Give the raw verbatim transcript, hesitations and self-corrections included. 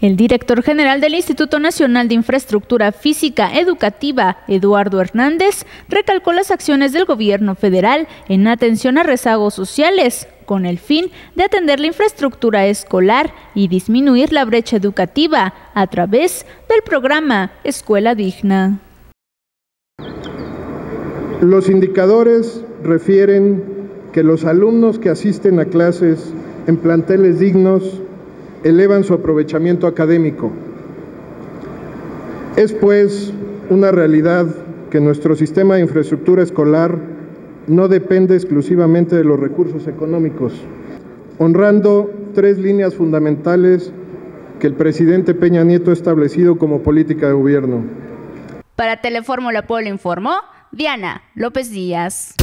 El director general del Instituto Nacional de Infraestructura Física Educativa, Eduardo Hernández, recalcó las acciones del gobierno federal en atención a rezagos sociales, con el fin de atender la infraestructura escolar y disminuir la brecha educativa a través del programa Escuela Digna. Los indicadores refieren que los alumnos que asisten a clases en planteles dignos elevan su aprovechamiento académico. Es pues una realidad que nuestro sistema de infraestructura escolar no depende exclusivamente de los recursos económicos, honrando tres líneas fundamentales que el presidente Peña Nieto ha establecido como política de gobierno. Para Telefórmula Puebla informó Diana López Díaz.